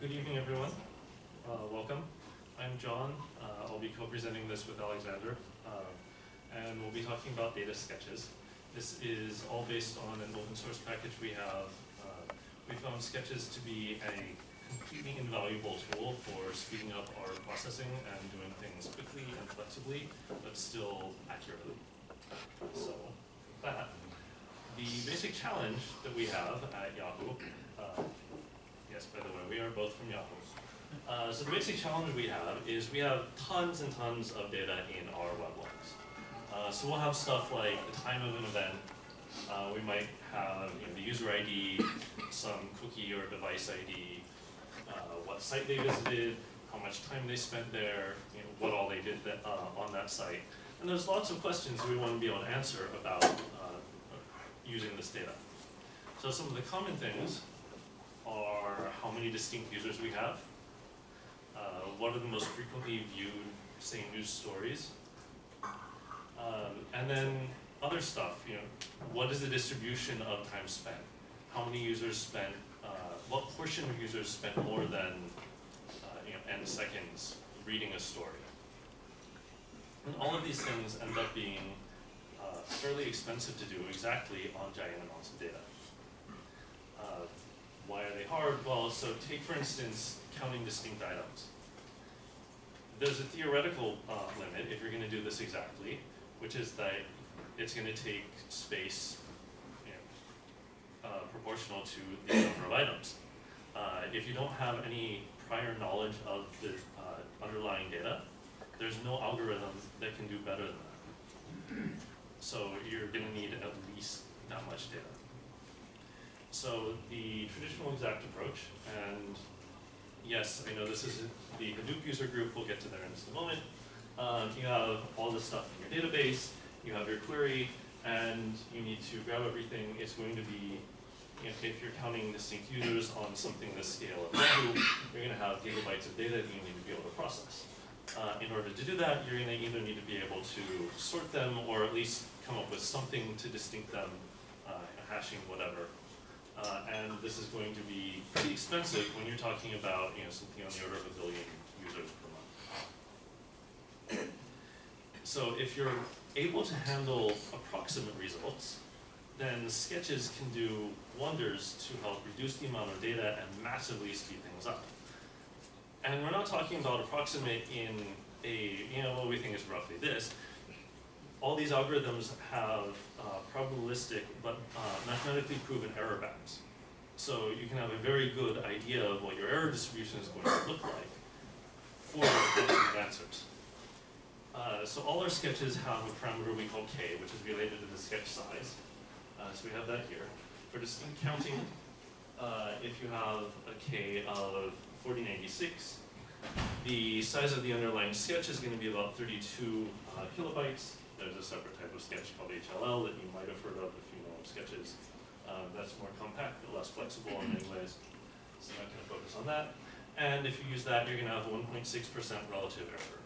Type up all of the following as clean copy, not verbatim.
Good evening, everyone. Welcome. I'm John. I'll be co-presenting this with Alexander, and we'll be talking about data sketches. This is all based on an open source package we have. We found sketches to be a completely invaluable tool for speeding up our processing and doing things quickly and flexibly, but still accurately. So, the basic challenge that we have at Yahoo, yes, by the way, we are both from Yahoo. So the basic challenge we have is we have tons and tons of data in our web logs. So we'll have stuff like the time of an event. We might have the user ID, some cookie or device ID, what site they visited, how much time they spent there, what all they did that, on that site. And there's lots of questions we want to be able to answer about using this data. So some of the common things are how many distinct users we have, what are the most frequently viewed same news stories, and then other stuff, what is the distribution of time spent? How many users spent, what portion of users spent more than n seconds reading a story? And all of these things end up being fairly expensive to do exactly on giant amounts of data. Why are they hard? Well, so take, for instance, counting distinct items. There's a theoretical limit if you're going to do this exactly, which is that it's going to take space proportional to the number of items. If you don't have any prior knowledge of the underlying data, there's no algorithm that can do better than that. So you're going to need at least that much data. So the traditional exact approach, and yes, I know this is the Hadoop user group, we'll get to there in just a moment. You have all this stuff in your database, you have your query, and you need to grab everything. It's going to be, if you're counting distinct users on something the scale of Hadoop, you're going to have gigabytes of data that you need to be able to process. In order to do that, you're going to either need to be able to sort them, or at least come up with something to distinct them, hashing whatever. And this is going to be pretty expensive when you're talking about something on the order of a billion users per month. So if you're able to handle approximate results, then sketches can do wonders to help reduce the amount of data and massively speed things up. And we're not talking about approximate in a, what we think is roughly this. All these algorithms have probabilistic, but mathematically proven error bounds. So you can have a very good idea of what your error distribution is going to look like for the answers. So all our sketches have a parameter we call k, which is related to the sketch size. So we have that here. For distinct counting, if you have a k of 4096, the size of the underlying sketch is going to be about 32 kilobytes. There's a separate type of sketch called HLL that you might have heard of if you know sketches. That's more compact, but less flexible in many ways. So I'm not going to focus on that. And if you use that, you're going to have 1.6% relative error.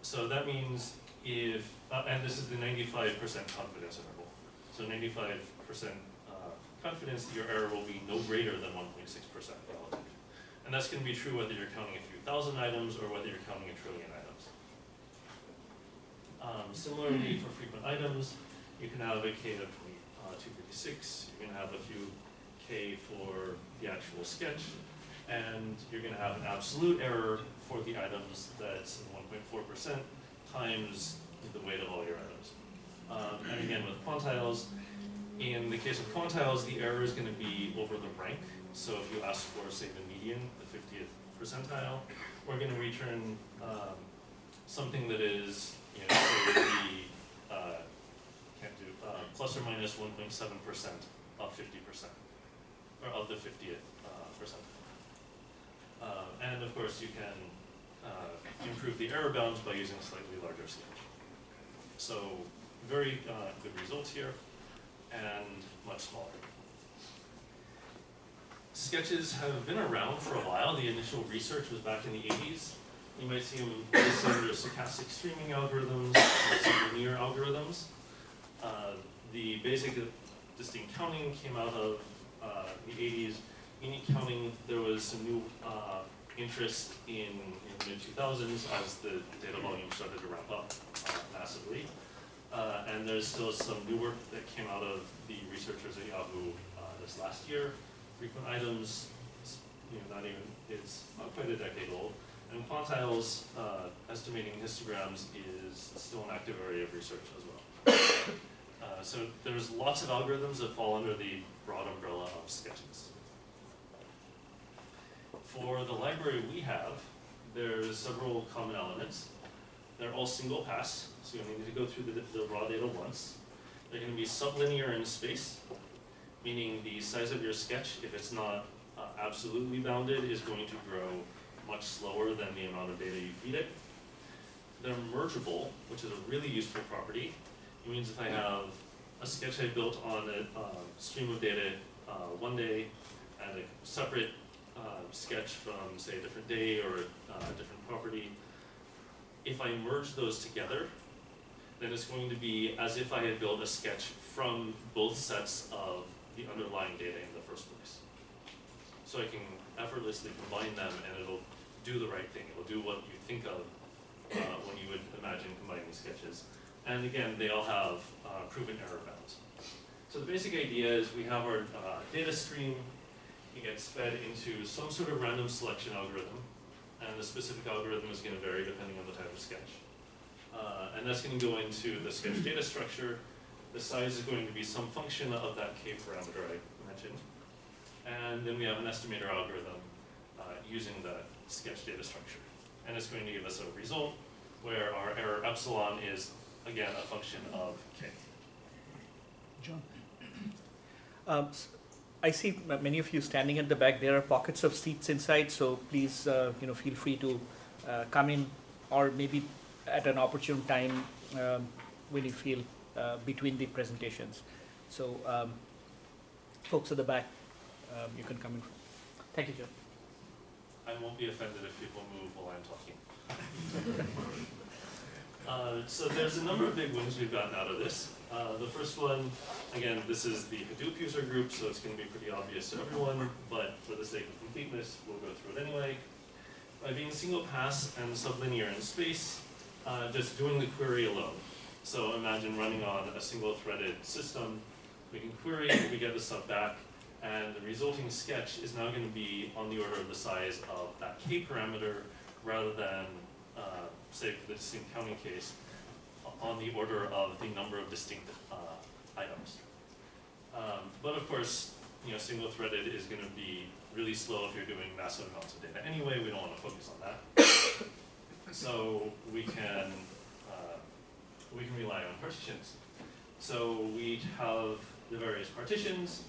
So that means if, and this is the 95% confidence interval. So 95% confidence that your error will be no greater than 1.6% relative. And that's going to be true whether you're counting a few thousand items or whether you're counting a trillion items. Similarly, for frequent items, you can have a k of 256, you're going to have a few k for the actual sketch, and you're going to have an absolute error for the items that's 1.4% times the weight of all your items. And again, with quantiles, in the case of quantiles, the error is going to be over the rank. So if you ask for, say, the median, the 50th percentile, we're going to return something that is so the can't do plus or minus 1.7% of 50%, or of the 50th percentile. And of course, you can improve the error bounds by using a slightly larger sketch. So very good results here, and much smaller. Sketches have been around for a while. The initial research was back in the 80s. You might see them listed under stochastic streaming algorithms, linear algorithms. The basic distinct counting came out of the 80s. Unique counting, there was some new interest in the mid-2000s as the data volume started to ramp up massively. And there's still some new work that came out of the researchers at Yahoo this last year. Frequent items, it's not quite a decade old. And quantiles, estimating histograms, is still an active area of research as well. So there's lots of algorithms that fall under the broad umbrella of sketches. For the library we have, there's several common elements. They're all single pass, so you only need to go through the raw data once. They're going to be sublinear in space, meaning the size of your sketch, if it's not absolutely bounded, is going to grow much slower than the amount of data you feed it. They're mergeable, which is a really useful property. It means if I have a sketch I built on a stream of data one day and a separate sketch from, say, a different day or a different property, if I merge those together, then it's going to be as if I had built a sketch from both sets of the underlying data in the first place. So I can effortlessly combine them and it'll do the right thing. It'll do what you think of when you would imagine combining sketches. And again, they all have proven error bounds. So the basic idea is we have our data stream. It gets fed into some sort of random selection algorithm. And the specific algorithm is going to vary depending on the type of sketch. And that's going to go into the sketch data structure. The size is going to be some function of that k parameter I mentioned. And then we have an estimator algorithm using the sketch data structure. And it's going to give us a result where our error epsilon is, again, a function of k. John, I see many of you standing at the back. There are pockets of seats inside, so please, feel free to come in, or maybe at an opportune time when you feel between the presentations. So, folks at the back, you can come in. Thank you, John. I won't be offended if people move while I'm talking. So there's a number of big wins we've gotten out of this. The first one, again, this is the Hadoop user group, so it's going to be pretty obvious to everyone, but for the sake of completeness, we'll go through it anyway. By being single pass and sublinear in space, just doing the query alone. So imagine running on a single-threaded system. We can query, we get the sub back, and the resulting sketch is now going to be on the order of the size of that k parameter, rather than, say for the distinct counting case, on the order of the number of distinct items. But of course, single-threaded is going to be really slow if you're doing massive amounts of data. Anyway, we don't want to focus on that. So we can rely on partitions. So we have the various partitions,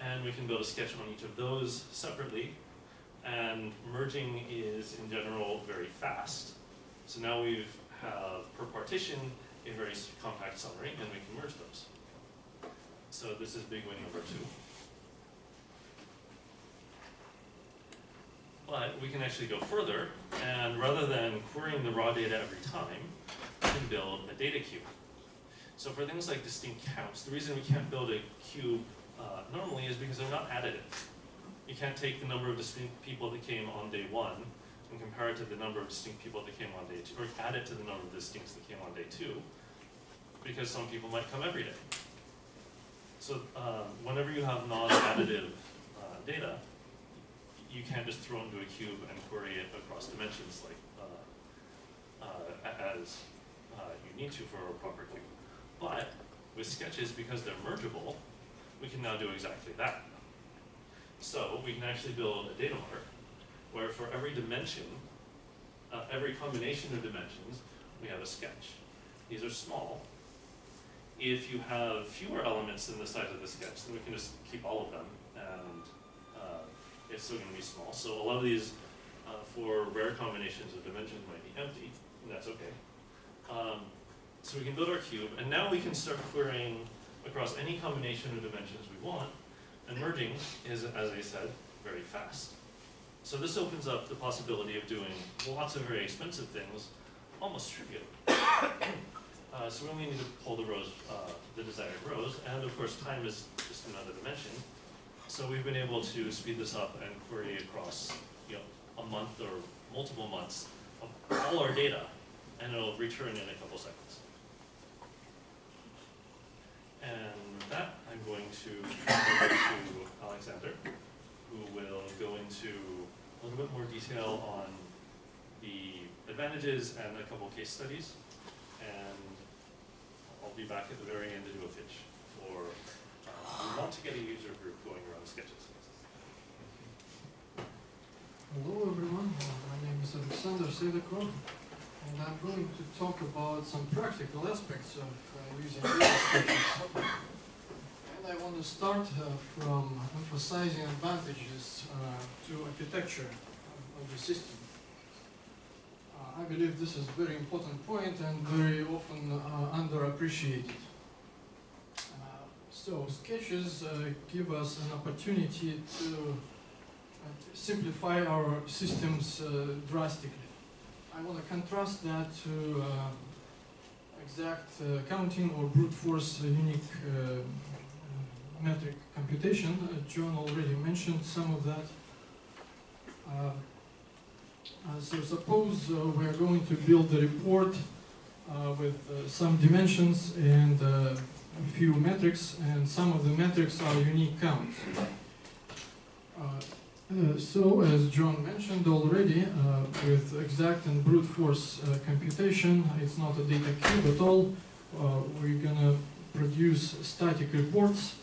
and we can build a sketch on each of those separately. And merging is, in general, very fast. So now we have, per partition, a very compact summary, and we can merge those. So this is big win number two. But we can actually go further, and rather than querying the raw data every time, we can build a data cube. So for things like distinct counts, the reason we can't build a cube normally is because they're not additive. You can't take the number of distinct people that came on day one and compare it to the number of distinct people that came on day two, or add it to the number of distincts that came on day two, because some people might come every day. So whenever you have non-additive data, you can't just throw into a cube and query it across dimensions like as you need to for a proper cube. But with sketches, because they're mergeable, we can now do exactly that. So we can actually build a data mart where for every dimension, every combination of dimensions, we have a sketch. These are small. If you have fewer elements than the size of the sketch, then we can just keep all of them, and it's still going to be small. So a lot of these, for rare combinations of dimensions, might be empty, and that's okay. So we can build our cube, and now we can start querying across any combination of dimensions we want, and merging is, as I said, very fast. So this opens up the possibility of doing lots of very expensive things, almost trivial. So we only need to pull the rows, the desired rows, and of course time is just another dimension. So we've been able to speed this up and query across a month or multiple months of all our data, and it'll return in a couple seconds. And with that, I'm going to hand over to Alexander, who will go into a little bit more detail on the advantages and a couple case studies. And I'll be back at the very end to do a pitch for we want to get a user group going around sketches. Hello everyone, my name is Alexander Saydakov, and I'm going to talk about some practical aspects of using data sketches. And I want to start from emphasizing advantages to architecture of the system. I believe this is a very important point and very often underappreciated. So sketches give us an opportunity to simplify our systems drastically. I want to contrast that to exact counting or brute force unique metric computation. John already mentioned some of that. So suppose we are going to build a report with some dimensions and a few metrics, and some of the metrics are unique counts. So, as John mentioned already, with exact and brute force computation, it's not a data cube at all. We're gonna produce static reports,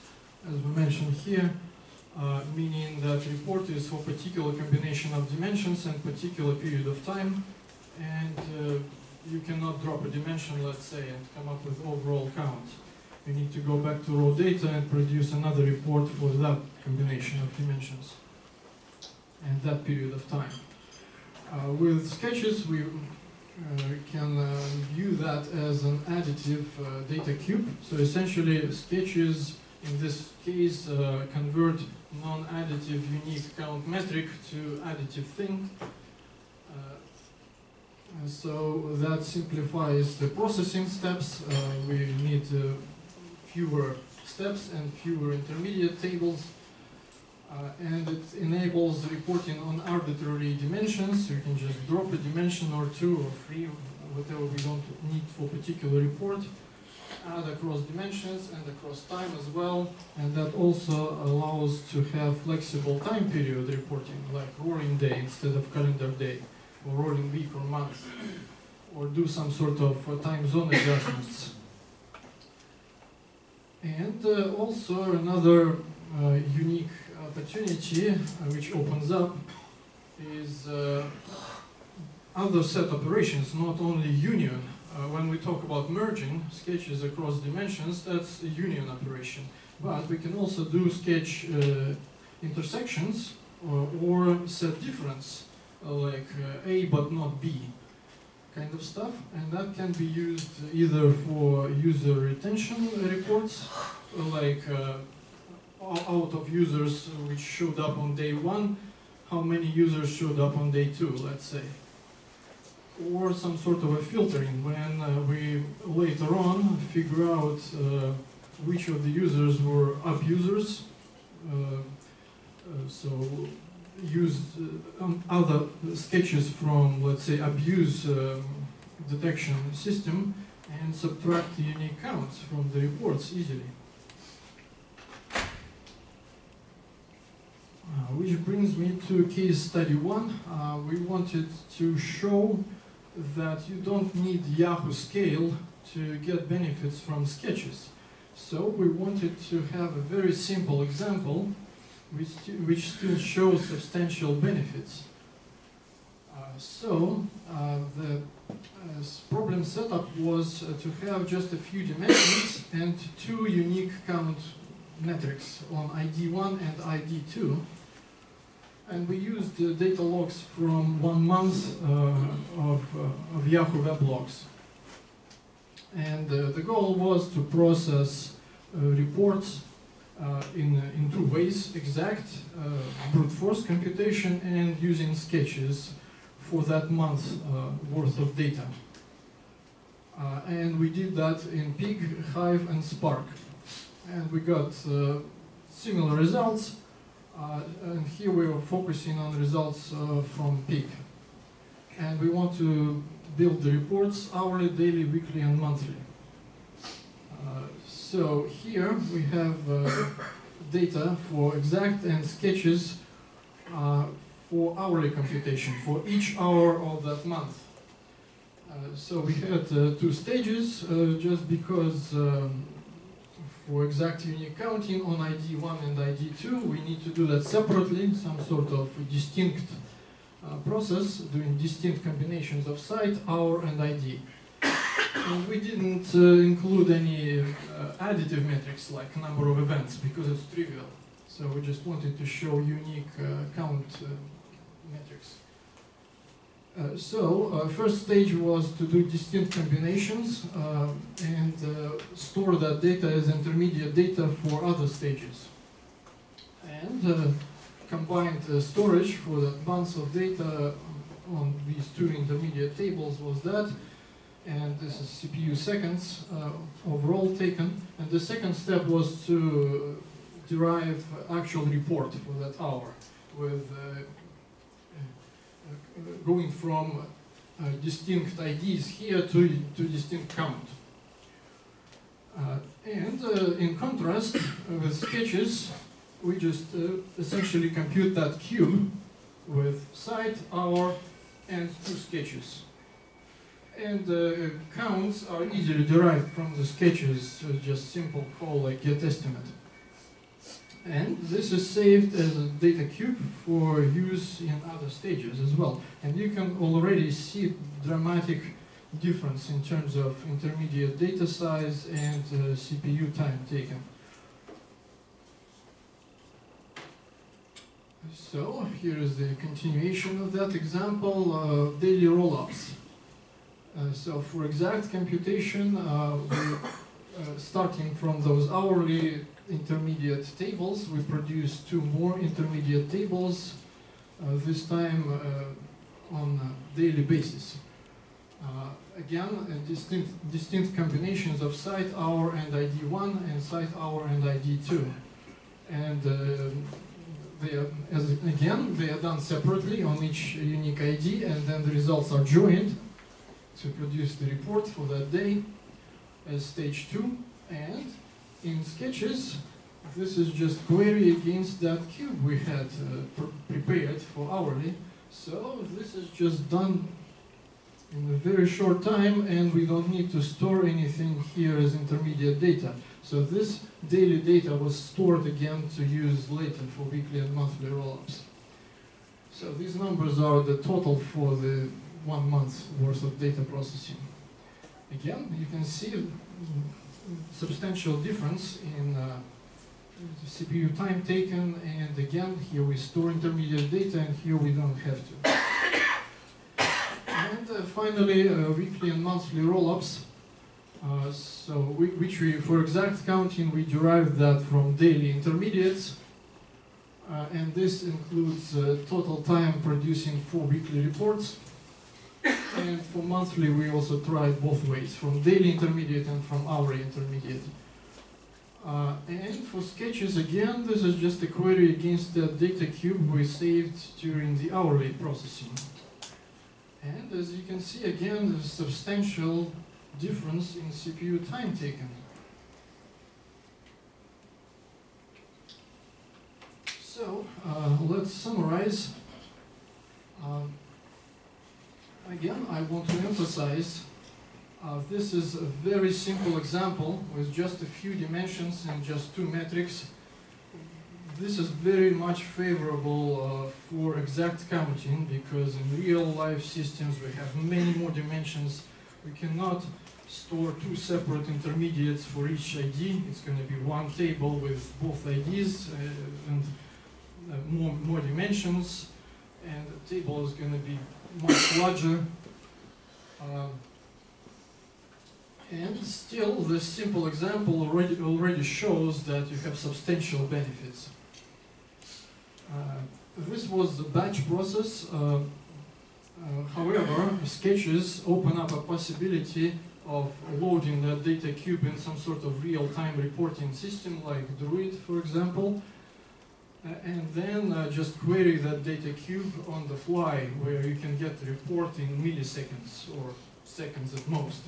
as we mentioned here, meaning that report is for particular combination of dimensions and particular period of time, and you cannot drop a dimension, let's say, and come up with overall count. You need to go back to raw data and produce another report for that combination of dimensions and that period of time. With sketches, we can view that as an additive data cube. So essentially, sketches, in this case, convert non-additive unique count metric to additive thing. So that simplifies the processing steps. We need fewer steps and fewer intermediate tables. And it enables reporting on arbitrary dimensions. You can just drop a dimension or two or three, whatever we don't need for a particular report, add across dimensions and across time as well. And that also allows to have flexible time period reporting, like rolling day instead of calendar day, or rolling week or month, or do some sort of time zone adjustments. And also another unique opportunity which opens up is other set operations, not only union. When we talk about merging sketches across dimensions, that's a union operation. But we can also do sketch intersections or set difference, like A but not B kind of stuff. And that can be used either for user retention reports, like out of users which showed up on day one, how many users showed up on day two, let's say. Or some sort of a filtering, when we later on figure out which of the users were up users, so used other sketches from, let's say, abuse detection system, and subtract the unique counts from the reports easily. Which brings me to case study one. We wanted to show that you don't need Yahoo scale to get benefits from sketches. So we wanted to have a very simple example which still shows substantial benefits. The problem setup was to have just a few dimensions and two unique count metrics on ID1 and ID2. And we used the data logs from 1 month of Yahoo weblogs. And the goal was to process reports in two ways, exact, brute force computation, and using sketches for that month's worth of data. And we did that in Pig, Hive, and Spark. And we got similar results. And here we are focusing on results from Pig. And we want to build the reports hourly, daily, weekly, and monthly. So here we have data for exact and sketches for hourly computation for each hour of that month. So we had two stages just because for exact unique counting on ID1 and ID2 we need to do that separately, some sort of distinct process, doing distinct combinations of site, hour and ID. And we didn't include any additive metrics like number of events because it's trivial. So we just wanted to show unique count metrics. First stage was to do distinct combinations and store that data as intermediate data for other stages. And combined storage for that bunch of data on these two intermediate tables was that. And this is CPU seconds overall taken. And the second step was to derive actual report for that hour with going from distinct IDs here to distinct count. In contrast, with sketches, we just essentially compute that cube with site, hour, and two sketches. And counts are easily derived from the sketches, just simple call like get estimate. And this is saved as a data cube for use in other stages as well. And you can already see dramatic difference in terms of intermediate data size and CPU time taken. So here is the continuation of that example of daily roll-ups. So for exact computation, we're starting from those hourly intermediate tables, we produce two more intermediate tables, this time on a daily basis. Again, distinct combinations of site, hour, and ID1, and site, hour, and ID2. And they are done separately on each unique ID, and then the results are joined to produce the report for that day as stage two. And in sketches, this is just query against that cube we had prepared for hourly. So this is just done in a very short time, and we don't need to store anything here as intermediate data. So this daily data was stored again to use later for weekly and monthly roll-ups. So these numbers are the total for the 1 month's worth of data processing. Again, you can see substantial difference in the CPU time taken, and again, here we store intermediate data, and here we don't have to. And finally, weekly and monthly roll-ups, which we, for exact counting, we derived that from daily intermediates, and this includes total time producing 4 weekly reports. And for monthly, we also tried both ways, from daily intermediate and from hourly intermediate. And for sketches, again, this is just a query against the data cube we saved during the hourly processing. And as you can see, again, there's substantial difference in CPU time taken. So let's summarize. Again, I want to emphasize, this is a very simple example with just a few dimensions and just 2 metrics. This is very much favorable for exact counting because in real life systems we have many more dimensions. We cannot store 2 separate intermediates for each ID. It's going to be 1 table with both IDs and more dimensions, and the table is going to be much larger, and still this simple example already shows that you have substantial benefits. This was the batch process. However, sketches open up a possibility of loading that data cube in some sort of real-time reporting system like Druid, for example. and then just query that data cube on the fly, where you can get the report in milliseconds or seconds at most.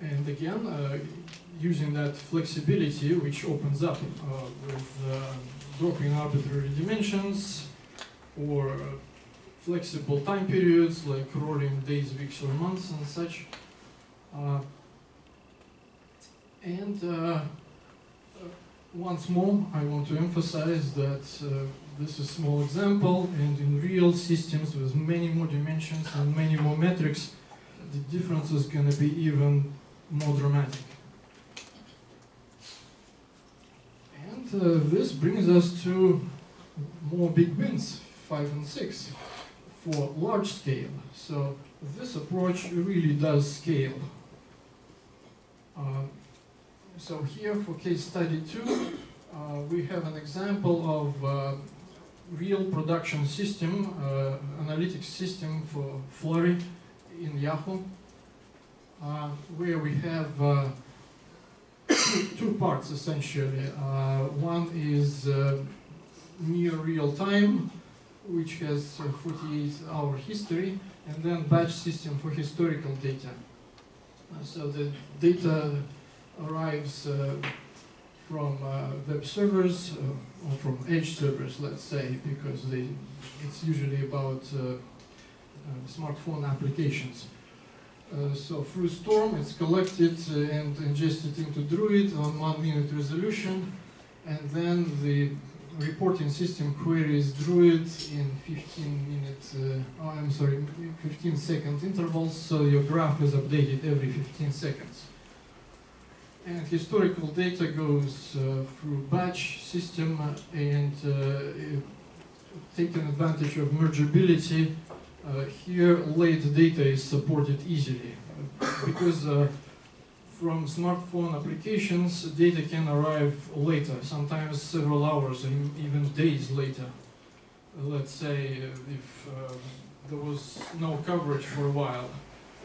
And again, using that flexibility, which opens up with dropping arbitrary dimensions or flexible time periods like rolling days, weeks, or months and such. Once more, I want to emphasize that this is a small example, and in real systems with many more dimensions and many more metrics, the difference is going to be even more dramatic. And this brings us to more big wins, 5 and 6, for large scale. So this approach really does scale. So here for case study 2, we have an example of real production system, analytics system for Flurry in Yahoo, where we have two parts essentially. One is near real time, which has 48-hour history, and then batch system for historical data. So the data arrives from web servers or from edge servers, let's say, because it's usually about smartphone applications. So through Storm, it's collected and ingested into Druid on 1-minute resolution, and then the reporting system queries Druid in 15-second intervals, so your graph is updated every 15 seconds. And historical data goes through batch system and taking advantage of mergeability. Here, late data is supported easily because from smartphone applications, data can arrive later, sometimes several hours and even days later. Let's say if there was no coverage for a while,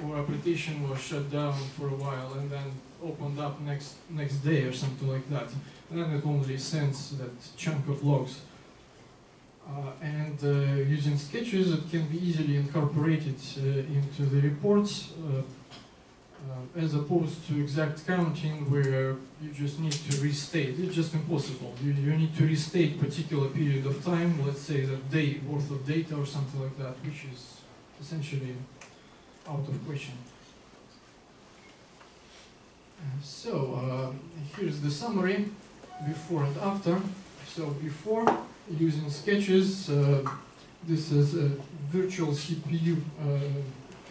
or application was shut down for a while and then opened up next day or something like that, and then it only sends that chunk of logs. Using sketches, it can be easily incorporated into the reports, as opposed to exact counting, where you just need to restate. It's just impossible. You need to restate a particular period of time, let's say a day worth of data or something like that, which is essentially out of question. So here's the summary, before and after. So before, using sketches, this is a virtual CPU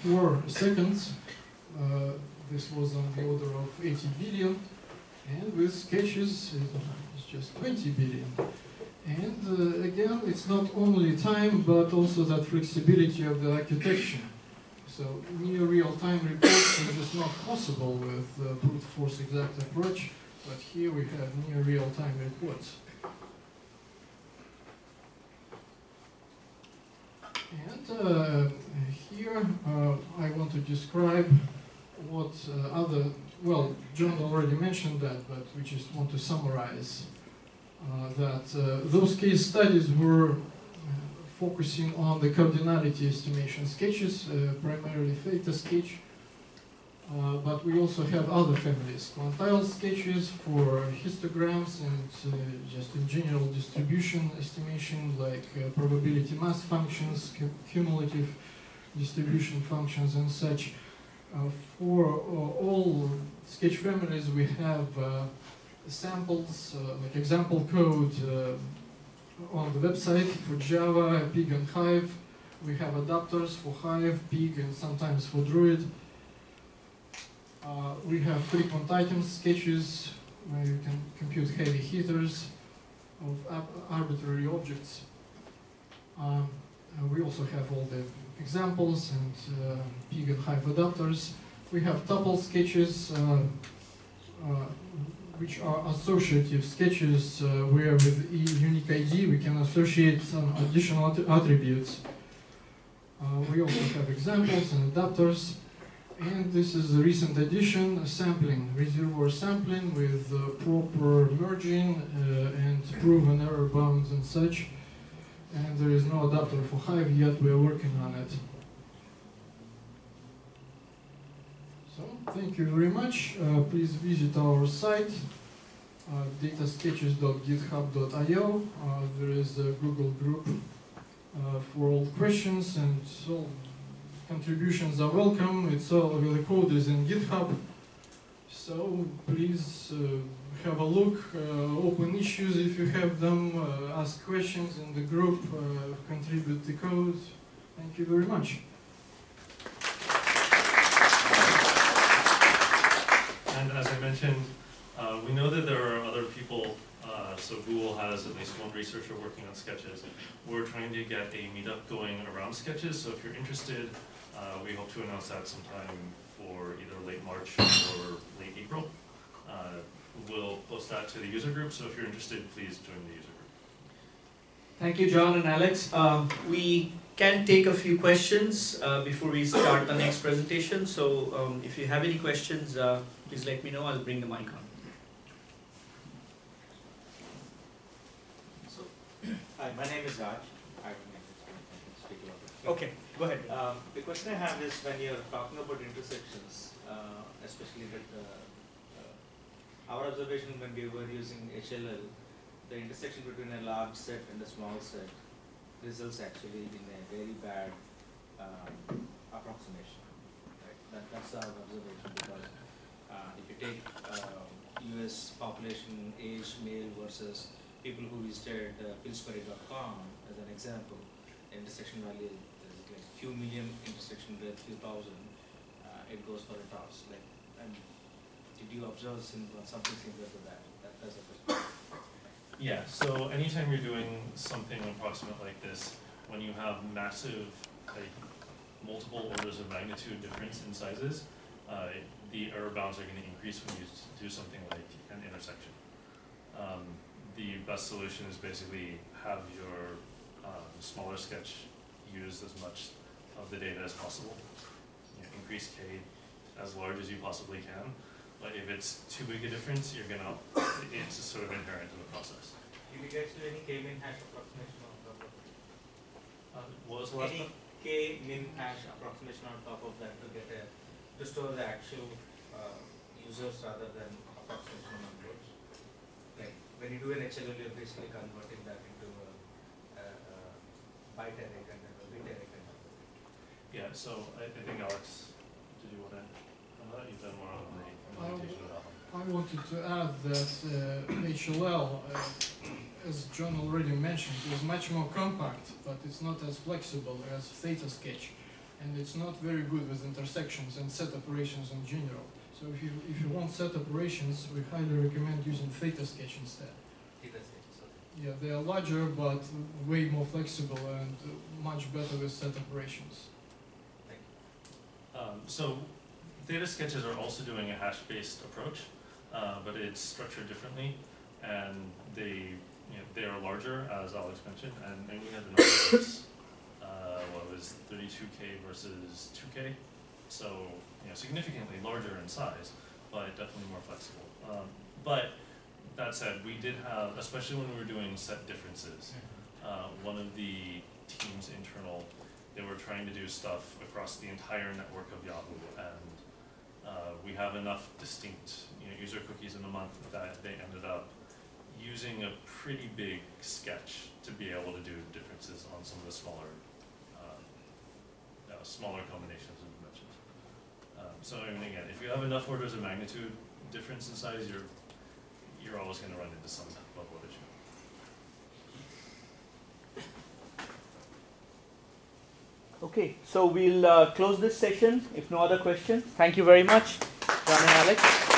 per second. This was on the order of 80 billion. And with sketches, it's just 20 billion. And again, it's not only time, but also that flexibility of the architecture. So near real-time reports is just not possible with brute force exact approach, but here we have near real-time reports. And here I want to describe what John already mentioned that, but we just want to summarize that those case studies were focusing on the cardinality estimation sketches, primarily ThetaSketch, but we also have other families, quantile sketches for histograms and just in general distribution estimation, like probability mass functions, cumulative distribution functions and such. For all sketch families we have samples, like example code on the website for Java, Pig and Hive. We have adapters for Hive, Pig, and sometimes for Druid. We have frequent items sketches where you can compute heavy hitters of arbitrary objects. We also have all the examples and Pig and Hive adapters. We have tuple sketches, which are associative sketches where with a unique ID we can associate some additional attributes. We also have examples and adapters. And this is a recent addition, sampling, reservoir sampling with proper merging and proven error bounds and such. And there is no adapter for Hive yet, we are working on it. So, thank you very much. Please visit our site, datasketches.github.io. There is a Google group for all questions, and all contributions are welcome. It's all the code is in GitHub. So please have a look, open issues if you have them, ask questions in the group, contribute the code. Thank you very much. And as I mentioned, we know that there are other people, so Google has at least one researcher working on sketches. We're trying to get a meetup going around sketches, so if you're interested, we hope to announce that sometime for either late March or late April. We'll post that to the user group, so if you're interested, please join the user group. Thank you, John and Alex. We can take a few questions before we start the next presentation, so if you have any questions, please let me know. I'll bring the mic on. So, hi, my name is Raj. Okay, go ahead. The question I have is, when you're talking about intersections, especially with our observation when we were using HLL, the intersection between a large set and a small set results actually in a very bad approximation. Right? That's our observation, because if you take US population, age, male versus people who visited Pillsbury.com as an example, the intersection value is like few million intersection with few thousand, it goes for a toss. Like, and did you observe something similar to that? That's the question. Yeah, so anytime you're doing something approximate like this, when you have massive, like, multiple orders of magnitude difference in sizes, the error bounds are going to increase when you do something like an intersection. The best solution is basically have your smaller sketch use as much of the data as possible. You know, increase K as large as you possibly can. But if it's too big a difference, you're gonna, it's sort of inherent in the process. Did you guys do any K-min hash approximation on top of it? What was the last one? Any K-min hash approximation on top of that to get a, to store the actual users rather than approximation numbers. Like when you do an HLL, you're basically converting that into a byte array and a bit array. Yeah. So I think Alex, did you want to? I thought you've done more on the. I wanted to add that HLL, as John already mentioned, is much more compact, but it's not as flexible as ThetaSketch, and it's not very good with intersections and set operations in general. So if you want set operations, we highly recommend using ThetaSketch instead. Yeah, they are larger, but way more flexible and much better with set operations. Thank you. So data sketches are also doing a hash-based approach, but it's structured differently, and they are larger, as Alex mentioned, and we had the numbers, what was 32K versus 2K, so significantly larger in size, but definitely more flexible. But that said, we did have, especially when we were doing set differences, one of the team's internal, they were trying to do stuff across the entire network of Yahoo, and we have enough distinct user cookies in a month that they ended up using a pretty big sketch to be able to do differences on some of the smaller smaller combinations of dimensions. So I mean, again, if you have enough orders of magnitude difference in size, you're always going to run into some level of issue. Okay, so we'll close this session if no other questions. Thank you very much, John and Alex.